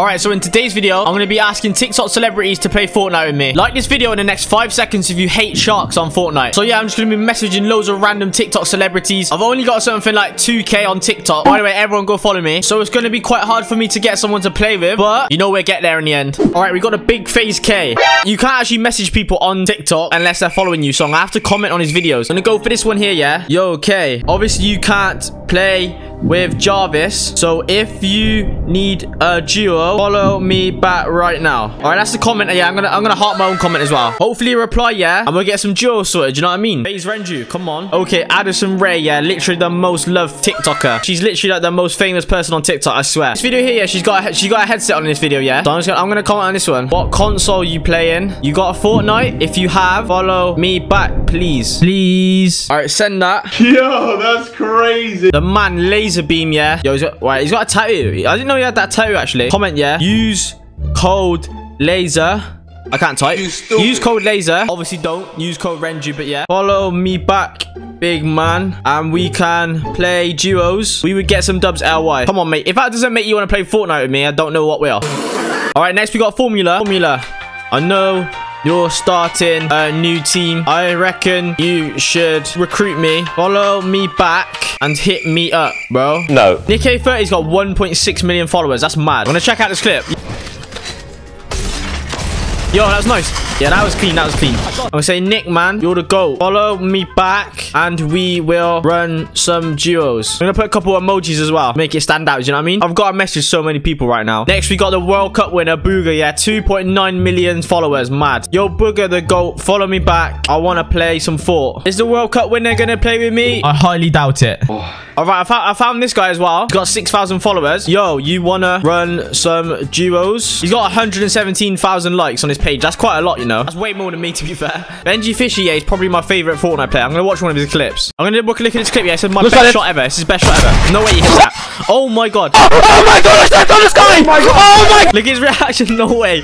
Alright, so in today's video, I'm going to be asking TikTok celebrities to play Fortnite with me. Like this video in the next 5 seconds if you hate sharks on Fortnite. So yeah, I'm just going to be messaging loads of random TikTok celebrities. I've only got something like 2K on TikTok. By the way, everyone go follow me. So it's going to be quite hard for me to get someone to play with, but you know we'll get there in the end. Alright, we got a big FaZe K. You can't actually message people on TikTok unless they're following you, so I'm going to have to comment on his videos. I'm going to go for this one here, yeah? Yo, K. Obviously, you can't play with Charves, so if you need a duo, follow me back right now. All right, that's the comment. Yeah, I'm gonna heart my own comment as well. Hopefully a reply, yeah, and we'll get some duo sorted. You know what I mean? FaZe Renju, come on. Okay, Addison Rae, yeah, literally the most loved TikToker. She's literally like the most famous person on TikTok, I swear. This video here, yeah, she got a headset on in this video, yeah. So I'm gonna comment on this one. What console you playing? You got a Fortnite? If you have, follow me back, please. Please. All right, send that. Yo, that's crazy. The man lazy. A beam, yeah. Yo, he's got a tattoo. I didn't know he had that tattoo actually. Comment, yeah. Use code laser. I can't type. Use code laser. Obviously, don't use code Renju, but yeah. Follow me back, big man, and we can play duos. We would get some dubs. Ly. Come on, mate. If that doesn't make you want to play Fortnite with me, I don't know what we are. All right, next we got Formula. Formula. I know you're starting a new team. I reckon you should recruit me. Follow me back. And hit me up, bro. No. Nick A30's got 1.6 million followers. That's mad. I'm gonna check out this clip. Yo, that was nice. Yeah, that was clean. That was clean. I'm gonna say, Nick, man, you're the goat. Follow me back and we will run some duos. I'm gonna put a couple emojis as well. Make it stand out, you know what I mean? I've got to message so many people right now. Next, we got the World Cup winner, Booger, yeah. 2.9 million followers. Mad. Yo, Booger the goat. Follow me back. I want to play some Fort. Is the World Cup winner gonna play with me? I highly doubt it. Oh. Alright, I found this guy as well. He's got 6,000 followers. Yo, you wanna run some duos? He's got 117,000 likes on his page. That's quite a lot, you know. That's way more than me, to be fair. Benji Fisher, yeah, he's probably my favorite Fortnite player. I'm gonna watch one of his clips. I'm gonna look at this clip. Yeah, it said my best shot ever. It's his best shot ever. No way he hits that. Oh my god. Oh my god, I stepped on this guy. Oh my god. Oh my. Look at his reaction. No way.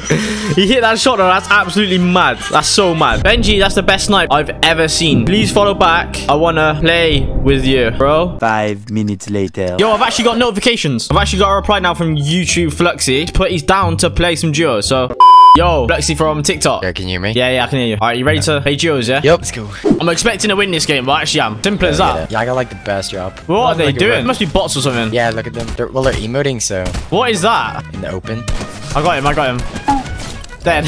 He hit that shot. That's absolutely mad. That's so mad. Benji, that's the best snipe I've ever seen. Please follow back. I wanna play with you, bro. 5 minutes later. Yo, I've actually got notifications. I've actually got a reply now from YouTube Fluxy. He's down to play some duos. So. Yo, Fluxy from TikTok. Yeah, can you hear me? Yeah, I can hear you. All right, you ready to play duos, yeah? Yep. Let's go. I'm expecting to win this game, but I actually am. Simple as that. Yeah, I got like the best job. What are they doing? It must be bots or something. Yeah, look at them. They're emoting, so. What is that? In the open. I got him. Dead.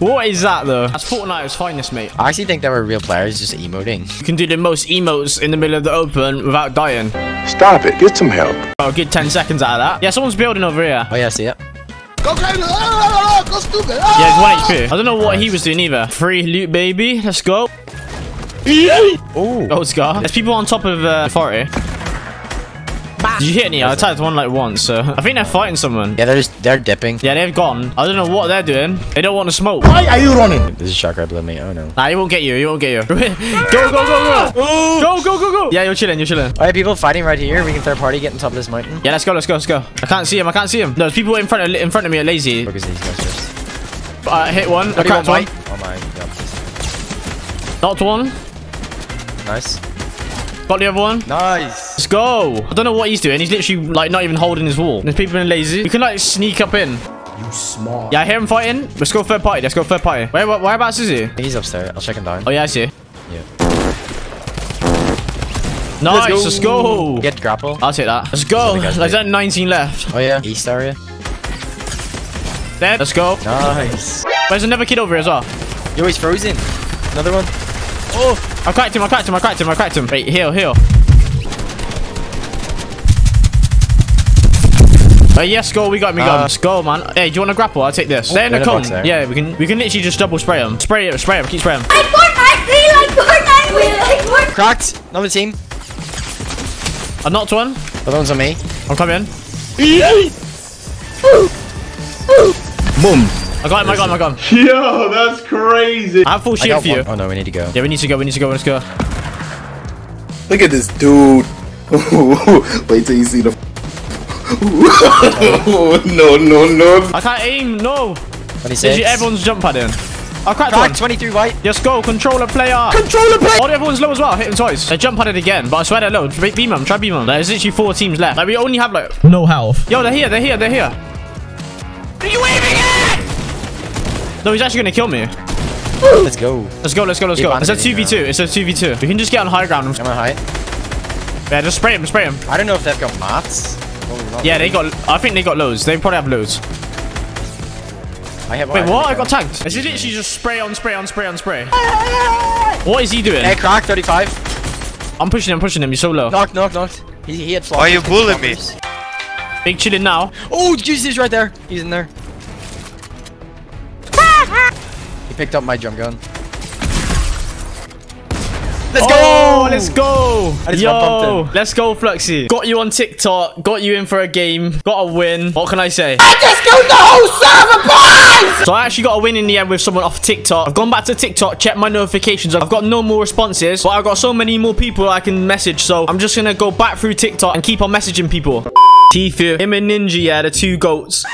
What is that, though? That's Fortnite's finest, mate. I actually think they were real players just emoting. You can do the most emotes in the middle of the open without dying. Stop it. Get some help. Oh, good 10 seconds out of that. Yeah, someone's building over here. Oh, yeah, I see it. Go crazy! Go stupid! Yeah, it's 1 HP. I don't know what he was doing either. Free loot, baby. Let's go. Oh, Scar. There's people on top of the forest. Did you hit any? I attacked one like once, so I think they're fighting someone. Yeah, they're dipping. Yeah, they've gone. I don't know what they're doing. They don't want to smoke. Why are you running? There's a shot right below me. Oh no. Nah, he won't get you. He won't get you. Go, go, go, go. Go. Yeah, you're chilling. All right, people fighting right here. We can third party get on top of this mountain. Yeah, let's go. I can't see him. No, there's people in front of me are lazy. Hit one. I cracked one. Oh my god. Knocked one. Nice. Got the other one. Nice. Let's go. I don't know what he's doing. He's literally like not even holding his wall. There's people being lazy. You can like sneak up in. You smart. Yeah, I hear him fighting. Let's go third party. Whereabouts is he? He's upstairs. I'll check him down. Oh yeah, I see. Yeah. Nice. Let's go. Get grapple. I'll take that. Let's go. There's that 19 left. Oh yeah. East area. Dead. Let's go. Nice. There's another kid over here as well. Yo, he's frozen. Another one. Oh. I cracked him. Wait, heal. Yes, go. We got him. Let's go, man. Hey, do you want to grapple? I'll take this. They're in the cone. Yeah, we can literally just double spray them. Spray him. Keep spraying. We like Fortnite. Cracked. Another team. I knocked one. The other one's on me. I'm coming. Boom. I got him. Yo, that's crazy. I have full shield for you. Oh no, we need to go. Yeah, we need to go. Let's go. Look at this dude. Wait till you see the. No. I can't aim. No. 26. Did you everyone's jump pad in? I cracked one. 23 white. Yes, go. Controller player. Oh, everyone's low as well. Hit him twice. They jump padded again, but I swear they're low. Try beam him. There's literally 4 teams left. Like we only have like no health. Yo, they're here. No, he's actually gonna kill me. Let's go. Let's go, let's go, let's go. It's a 2v2. It's a 2v2. We can just get on high ground. I'm on high. Yeah, just spray him, spray him. I don't know if they've got mats. Yeah, they got... I think they got loads. They probably have loads. I have... Wait, what? I got tanked. Is it literally just spray on, spray on, spray on, spray? What is he doing? Hey, crack, 35. I'm pushing him, pushing him. He's so low. Knocked, knocked, knocked. He had floppers. Why are you bullying me? Big chilling now. Oh, Jesus, he's right there. He's in there. He picked up my jump gun. Let's go! Let's go! Yo! Let's go, Fluxy. Got you on TikTok. Got you in for a game. Got a win. What can I say? I just killed the whole server, boys! So I actually got a win in the end with someone off TikTok. I've gone back to TikTok, checked my notifications. I've got no more responses, but I've got so many more people I can message. So I'm just gonna go back through TikTok and keep on messaging people. Tfue, him and Ninja, yeah, the two goats.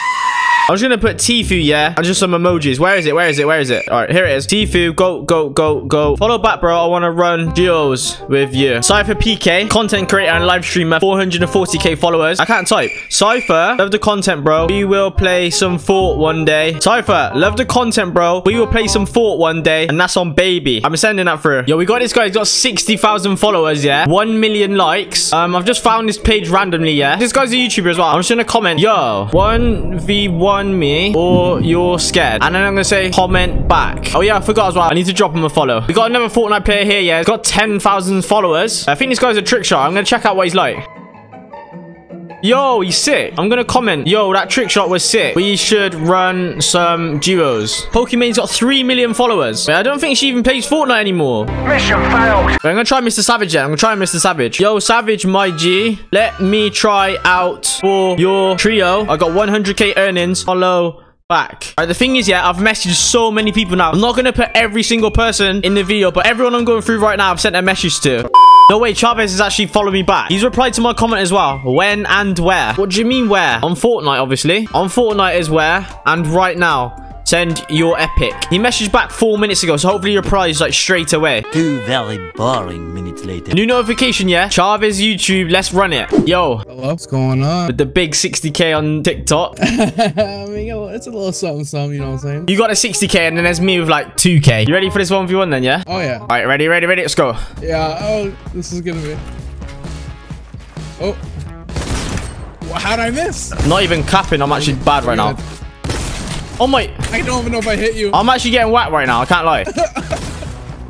I'm just gonna put Tfue, yeah, and just some emojis. Where is it? Where is it? Where is it? All right, here it is. Tfue, go, go, go, go. Follow back, bro. I want to run duos with you. CipherPK, content creator and live streamer, 440k followers. I can't type. Cypher, love the content, bro. We will play some Fort one day. Cypher, love the content, bro. We will play some Fort one day, and that's on baby. I'm sending that through. Yo, we got this guy. He's got 60,000 followers, yeah, 1 million likes. I've just found this page randomly, yeah. This guy's a YouTuber as well. I'm just gonna comment, yo, 1v1. Me or you're scared, and then I'm gonna say comment back. Oh yeah, I forgot as well, I need to drop him a follow. We got another Fortnite player here, yeah, he's got 10,000 followers. I think this guy's a trick shot. I'm gonna check out what he's like. Yo, he's sick. I'm gonna comment, yo, that trick shot was sick. We should run some duos. Pokemon's got 3 million followers. I don't think she even plays Fortnite anymore. Mission failed. I'm gonna try Mr. Savage then. I'm gonna try Mr. Savage. Yo, Savage, my G. Let me try out for your trio. I got 100k earnings. Follow back. All right, the thing is, yeah, I've messaged so many people now. I'm not gonna put every single person in the video, but everyone I'm going through right now, I've sent a message to. No way, Charves has actually followed me back. He's replied to my comment as well. When and where? What do you mean where? On Fortnite, obviously. On Fortnite is where, and right now. Send your epic. He messaged back 4 minutes ago, so hopefully he replies like straight away. 2 very boring minutes later. New notification, yeah? Charves YouTube, let's run it. Yo. What's going on? With the big 60k on TikTok. I mean, it's a little something, something, you know what I'm saying? You got a 60k and then there's me with like 2k. You ready for this 1v1 then, yeah? Oh, yeah. All right, ready, ready, ready? Let's go. Yeah, oh, this is gonna be... Oh. How did I miss? Not even capping, I'm actually bad right now. Oh my! I don't even know if I hit you. I'm actually getting whacked right now. I can't lie.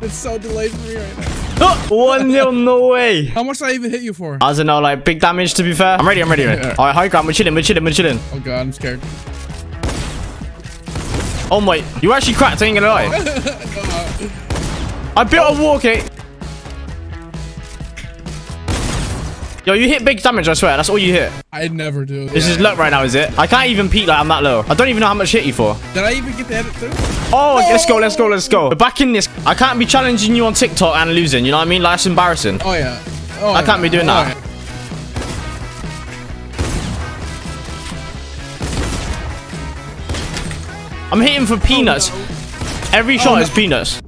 It's so delayed for me right now. 1-0, no way. How much did I even hit you for? I don't know, like big damage to be fair. I'm ready. I'm ready. Yeah. All right, high ground. We're chilling. We're chilling. We're chilling. Oh god, I'm scared. Oh my! You actually cracked. I ain't gonna lie. I built a wall kit. Yo, you hit big damage, I swear. That's all you hit. I never do. This is luck right now, is it? I can't even peek, like, I'm that low. I don't even know how much hit you for. Did I even get the edit through? Oh, let's go, let's go, let's go. We're back in this. I can't be challenging you on TikTok and losing, you know what I mean? Like, that's embarrassing. Oh, yeah. Oh, I can't be doing that. Yeah. I'm hitting for peanuts. Oh, no. Every shot is peanuts.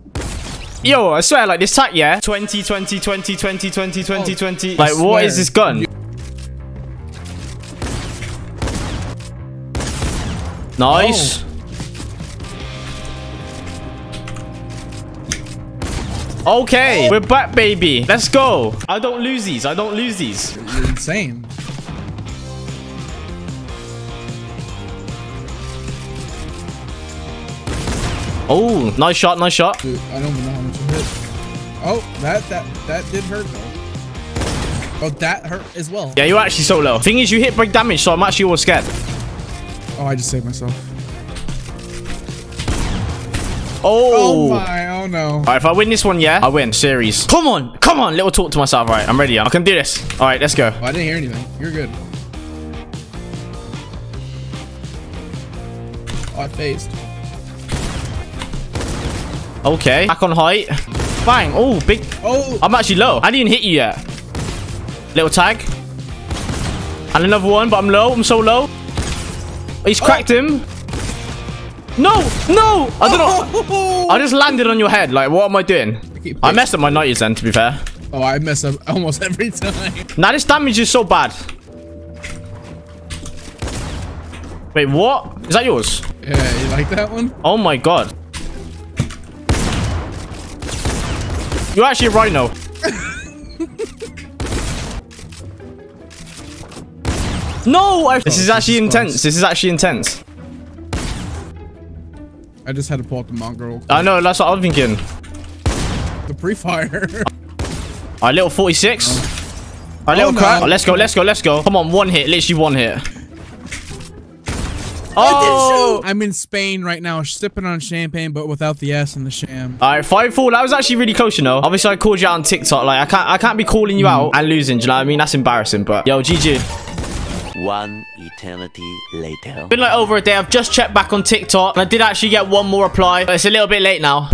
Yo, I swear, like, this tack, yeah? 20, 20, 20, 20, 20, 20, 20. Like, what is this gun? Nice. Oh. Okay, we're back, baby. Let's go. I don't lose these. I don't lose these. You're insane. Oh, nice shot, nice shot. Dude, I don't even know how much it hit. Oh, that did hurt though. Oh, that hurt as well. Yeah, you're actually so low. Thing is, you hit big damage, so I'm actually all scared. Oh, I just saved myself. Oh. Oh my, oh no. All right, if I win this one, yeah, I win series. Come on, come on, little talk to myself. All right, I'm ready. I can do this. All right, let's go. Oh, I didn't hear anything. You're good. Oh, I phased. Okay, back on height. Bang. Oh, big. Oh, I'm actually low. I didn't hit you yet. Little tag. And another one, but I'm low. I'm so low. He's cracked him. No, no. I don't know. I just landed on your head. Like, what am I doing? I messed up my 90s then, to be fair. Oh, I mess up almost every time. Now, this damage is so bad. Wait, what? Is that yours? Yeah, you like that one? Oh my god. You're actually a rhino. No! This is actually intense. This is actually intense. I just had to pull up the mongrel. I know, that's what I was thinking. The pre-fire. Alright, little 46. Oh. Alright, little crap. Oh, let's go, let's go, let's go. Come on, one hit. Literally one hit. Oh! I'm in Spain right now, sipping on champagne, but without the ass and the sham. Alright, 5-4. That was actually really close, you know. Obviously, I called you out on TikTok. Like, I can't be calling you out and losing, do you know what I mean? That's embarrassing, but... Yo, GG. One eternity later. Been like over a day. I've just checked back on TikTok and I did actually get one more reply, but it's a little bit late now.